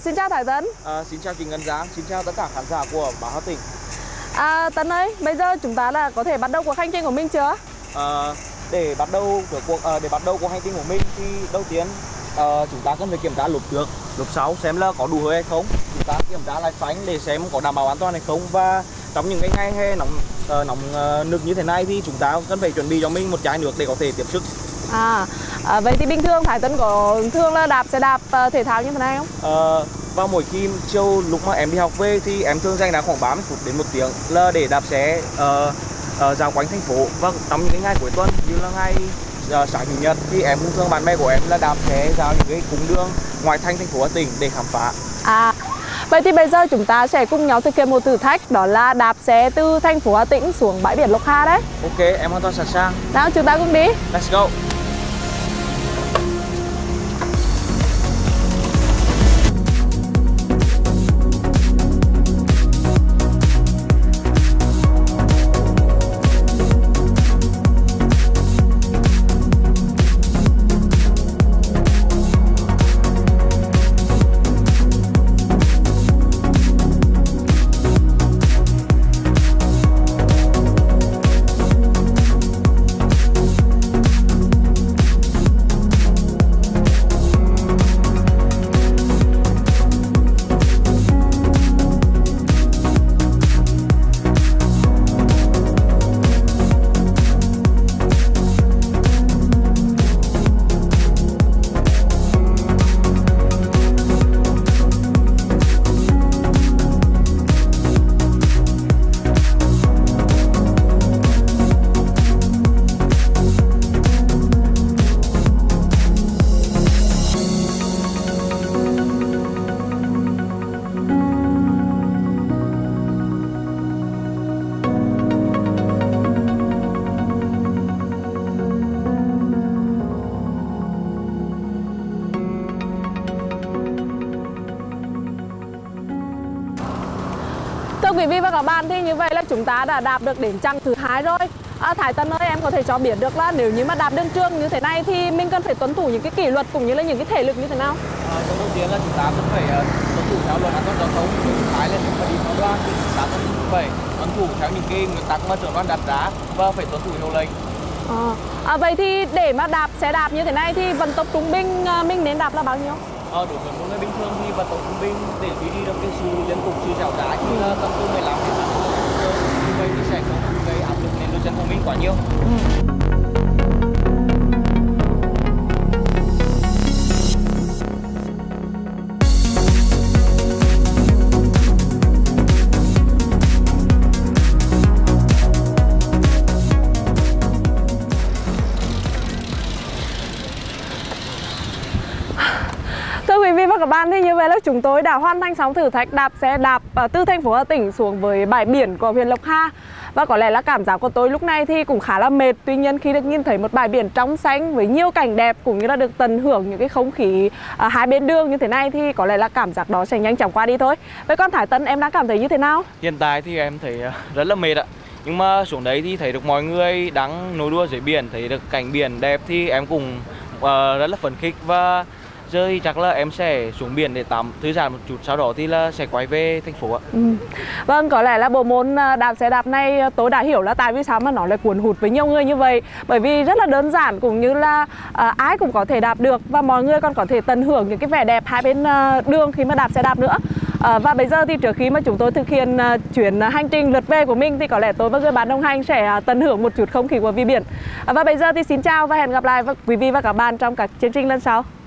Xin chào Thái Tuấn. Xin chào chị Ngân Giáng, xin chào tất cả khán giả của Báo Hà Tĩnh. Tuấn ơi, bây giờ chúng ta là có thể bắt đầu cuộc hành trình của mình chưa? Để bắt đầu cuộc hành trình của mình thì đầu tiên chúng ta cần phải kiểm tra lốp trước, lốp sau xem là có đủ hơi hay không. Chúng ta kiểm tra lại phanh để xem có đảm bảo an toàn hay không. Và trong những cái ngày hè nóng nực như thế này thì chúng ta cần phải chuẩn bị cho mình một chai nước để có thể tiếp sức. Vậy thì bình thường Thái Tuấn có thường là đạp xe đạp thể thao như thế này không? Vào mỗi khi chiều lúc mà em đi học về thì em thường dành ra khoảng 30 phút đến 1 tiếng là để đạp xe dạo quanh thành phố. Và trong những ngày cuối tuần như là ngày sáng chủ nhật thì em cũng thường bạn bè của em là đạp xe dạo những cái cung đường ngoài thành phố Hà Tĩnh để khám phá. Vậy thì bây giờ chúng ta sẽ cùng nhau thực hiện một thử thách, đó là đạp xe từ thành phố Hà Tĩnh xuống bãi biển Lộc Hà đấy. Ok, em hoàn toàn sẵn sàng. Nào, chúng ta cùng đi. Let's go. Thưa quý vị và các bạn, thì như vậy là chúng ta đã đạp được đến chặng thứ 2 rồi. Thái Tuấn ơi, em có thể cho biết được là nếu như mà đạp đường trường như thế này thì mình cần phải tuân thủ những cái kỷ luật cũng như là những cái thể lực như thế nào? Đầu tiên là chúng ta cần phải tuân thủ theo luật an toàn giao thông. Thứ hai là chúng ta đi theo đoàn thì chúng ta cần phải tuân thủ theo những cái nguyên tắc mà trưởng đoàn đặt ra và phải tuân thủ hiệu lệnh. Vậy thì để mà đạp xe đạp như thế này thì vận tốc trung bình mình nên đạp là bao nhiêu? Đối với một người bình thường thì vận tốc trung bình để duy trì được cái sự liên tục sự trèo đá thì là tầm từ 15 đến 20 km/h. Như vậy thì sẽ không gây áp lực lên đôi chân của mình quá nhiều. Các bạn, thì như vậy là chúng tôi đã hoàn thành xong thử thách đạp xe đạp từ thành phố Hà Tĩnh xuống với bãi biển của huyện Lộc Hà. Và có lẽ là cảm giác của tôi lúc này thì cũng khá là mệt. Tuy nhiên khi được nhìn thấy một bãi biển trong xanh với nhiều cảnh đẹp cũng như là được tận hưởng những cái không khí hai bên đường như thế này thì có lẽ là cảm giác đó sẽ nhanh chóng qua đi thôi. Vậy con Thái Tuấn, em đang cảm thấy như thế nào? Hiện tại thì em thấy rất là mệt ạ. Nhưng mà xuống đấy thì thấy được mọi người đang nối đua dưới biển, thấy được cảnh biển đẹp thì em cũng rất là phấn khích. Và giờ thì chắc là em sẽ xuống biển để tắm thư giãn một chút, sau đó thì là sẽ quay về thành phố ạ. Vâng, có lẽ là bộ môn đạp xe đạp này tôi đã hiểu là tại vì sao mà nó lại cuốn hút với nhiều người như vậy. Bởi vì rất là đơn giản cũng như là ai cũng có thể đạp được và mọi người còn có thể tận hưởng những cái vẻ đẹp hai bên đường khi mà đạp xe đạp nữa. Và bây giờ thì trước khi mà chúng tôi thực hiện chuyến hành trình lượt về của mình thì có lẽ tôi và người bạn đồng hành sẽ tận hưởng một chút không khí của vi biển. Và bây giờ thì xin chào và hẹn gặp lại quý vị và các bạn trong các chương trình lần sau.